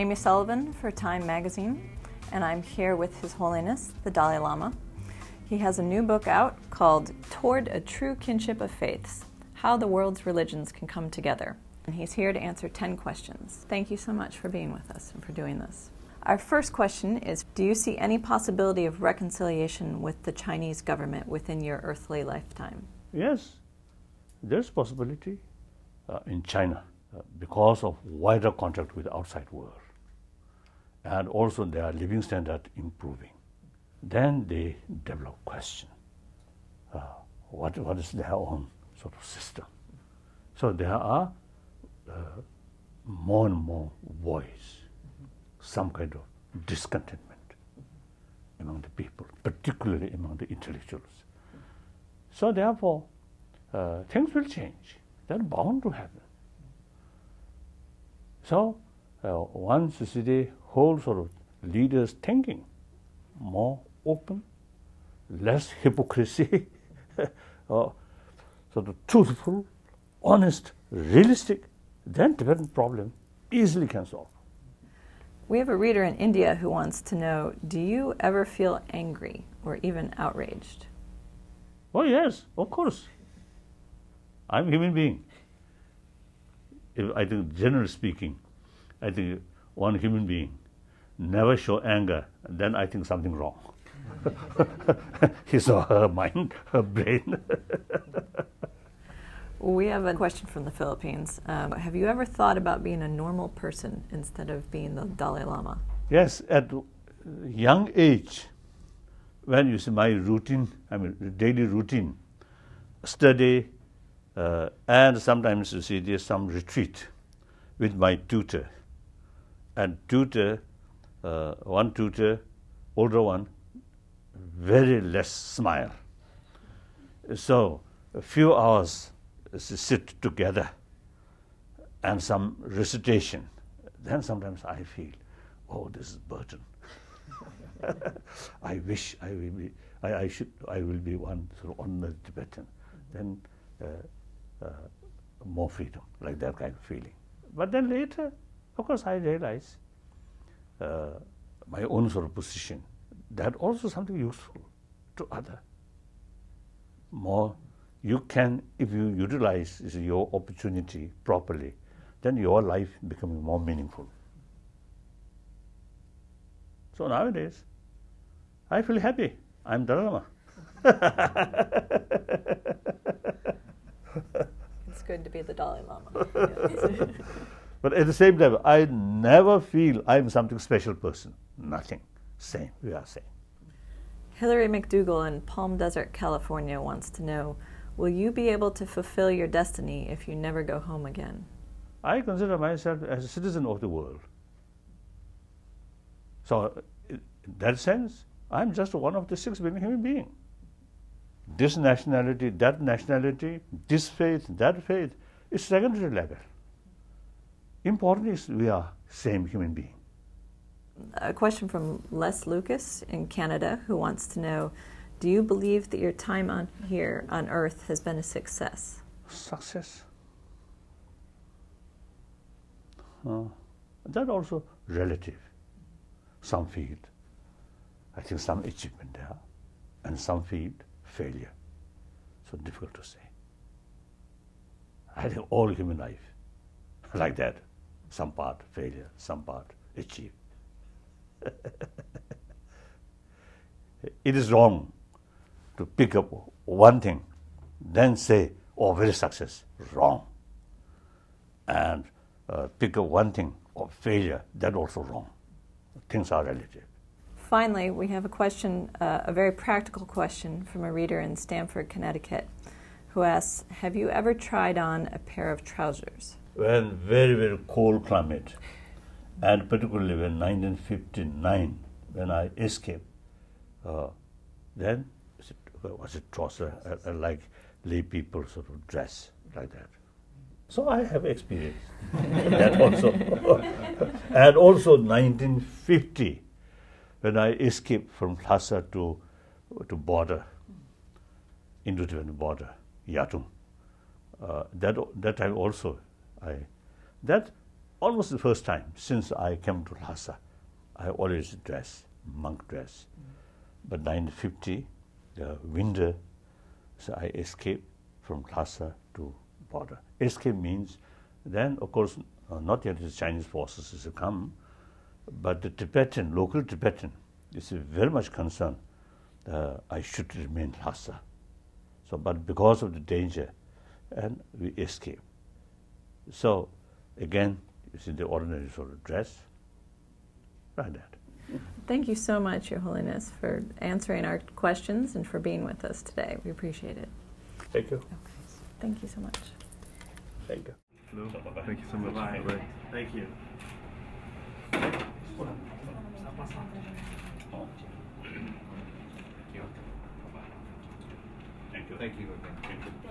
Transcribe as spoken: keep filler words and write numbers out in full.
Amy Sullivan for Time magazine, and I'm here with His Holiness, the Dalai Lama. He has a new book out called Toward a True Kinship of Faiths, How the World's Religions Can Come Together. And he's here to answer ten questions. Thank you so much for being with us and for doing this. Our first question is, do you see any possibility of reconciliation with the Chinese government within your earthly lifetime? Yes, there's possibility uh, in China uh, because of wider contact with the outside world. And also their living standard improving. Then they develop question. Uh, what, what is their own sort of system? So there are uh, more and more voices. Some kind of discontentment among the people, particularly among the intellectuals. So therefore, uh, things will change. They're bound to happen. So uh, one society, whole sort of leaders thinking, more open, less hypocrisy, or sort of truthful, honest, realistic, then the problem easily can solve. We have a reader in India who wants to know, do you ever feel angry or even outraged? Oh yes, of course. I'm a human being. If I think, generally speaking, I think one human being never show anger, then I think something wrong. His or her mind, her brain. We have a question from the Philippines. Um, have you ever thought about being a normal person instead of being the Dalai Lama? Yes, at young age, when you see my routine, I mean daily routine, study, uh, and sometimes you see there's some retreat with my tutor. And tutor, uh, one tutor, older one, very less smile. So a few hours sit together and some recitation, then sometimes I feel, oh, this is burden. I wish I will be, I, I should, I will be one sort of honored Tibetan. Then uh, uh, more freedom, like that kind of feeling. But then later, of course, I realize uh, my own sort of position, that also something useful to others. More. You can, if you utilize your opportunity properly, then your life becoming more meaningful. So nowadays, I feel happy. I'm Dalai Lama. It's good to be the Dalai Lama. But at the same time, I never feel I'm something special person. Nothing. Same. We are same. Hillary McDougall in Palm Desert, California wants to know, will you be able to fulfill your destiny if you never go home again? I consider myself as a citizen of the world. So in that sense, I'm just one of the six billion human beings. This nationality, that nationality, this faith, that faith, is secondary level. Important is we are same human being. A question from Les Lucas in Canada who wants to know, do you believe that your time on here on Earth has been a success? Success? Uh, that also relative. Some field, I think some achievement there, and some field, failure. So difficult to say. I think all human life, like that. Some part failure, some part achieved. It is wrong to pick up one thing, then say, oh, very success, wrong. And uh, pick up one thing, or failure, that also wrong. Things are relative. Finally, we have a question, uh, a very practical question from a reader in Stamford, Connecticut, who asks, have you ever tried on a pair of trousers? Well, very, very cold climate, and particularly when nineteen fifty-nine, when I escaped, uh, then was it trouser, uh, uh, like lay people sort of dress like that. So I have experience that also. And also nineteen fifty, when I escaped from Lhasa to to border, Indo-Tibetan border, Yatum. Uh, that that time also I that almost the first time since I came to Lhasa, I always dress, monk dress. Mm. But nineteen fifty, the winter, so I escaped from Lhasa to border. Escape means then, of course, uh, not yet the Chinese forces have come, but the Tibetan, local Tibetan, is very much concerned uh, I should remain Lhasa. So, but because of the danger, and we escaped. So, again, you see the ordinary sort of dress, like that. Thank you so much, Your Holiness, for answering our questions and for being with us today. We appreciate it. Thank you. Okay. Thank you so much. Thank you. Hello. Thank you so much. Bye. Bye. Thank you. Thank you. Thank you.